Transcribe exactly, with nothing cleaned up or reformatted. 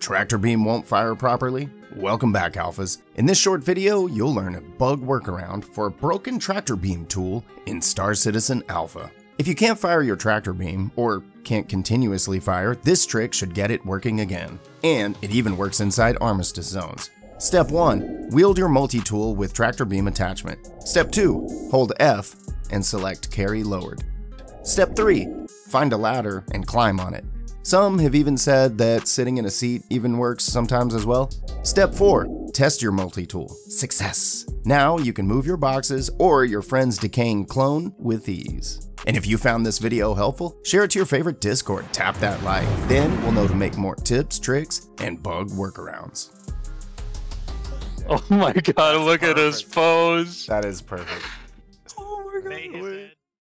Tractor beam won't fire properly? Welcome back, Alphas. In this short video, you'll learn a bug workaround for a broken tractor beam tool in Star Citizen Alpha. If you can't fire your tractor beam, or can't continuously fire, this trick should get it working again. And it even works inside armistice zones. Step one. Wield your multi-tool with tractor beam attachment. Step two. Hold F and select carry lowered. Step three. Find a ladder and climb on it. Some have even said that sitting in a seat even works sometimes as well. Step four. Test your multi-tool. Success! Now you can move your boxes or your friend's decaying clone with ease. And if you found this video helpful, share it to your favorite Discord, tap that like, then we'll know to make more tips, tricks, and bug workarounds. Oh my god, look at his pose! That is perfect. Oh my god.